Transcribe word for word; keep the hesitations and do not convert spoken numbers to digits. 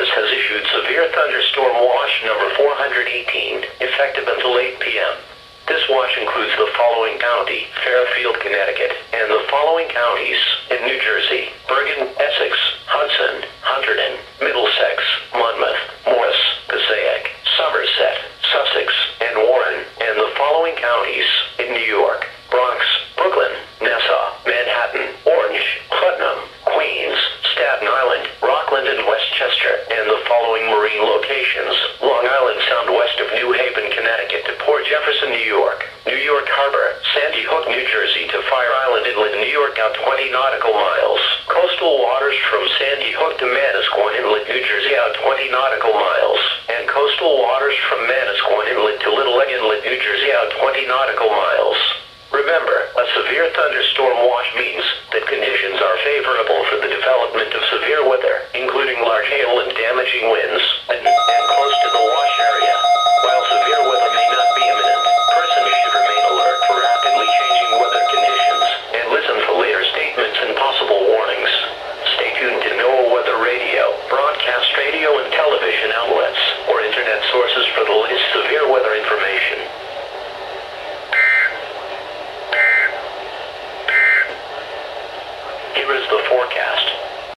Office has issued severe thunderstorm watch number four hundred eighteen, effective until eight p m This watch includes the following county, Fairfield, Connecticut, and the following counties in New Jersey: Bergen, Essex, Hudson, Hunterdon, Middlesex, Monmouth, Morris, Passaic, Somerset, Sussex, and Warren, and the following counties in New York: Bronx, Brooklyn, Nassau, Manhattan, Orange, Putnam, Queens, Staten Island, Rockland, and Westchester, and the following marine locations: Long Island Sound west of New Haven, Connecticut to Port Jefferson, New York, New York Harbor, Sandy Hook, New Jersey to Fire Island, Inland, New York, out twenty nautical miles. Coastal waters from Sandy Hook to Manasquan Inlet, New Jersey, out twenty nautical miles, and coastal waters from Manasquan Inlet to Little Egg Inlet, New Jersey, out twenty nautical miles. Remember, a severe thunderstorm watch means that conditions are favorable for the development of severe weather, including large hail and damaging winds, and, and close to the wash area. While severe weather may not be imminent, persons should remain alert for rapidly changing weather conditions, and listen for later statements and possible warnings. Stay tuned to NOAA Weather Radio, broadcast radio and television outlets, or internet sources for the latest severe weather information. Here is the forecast.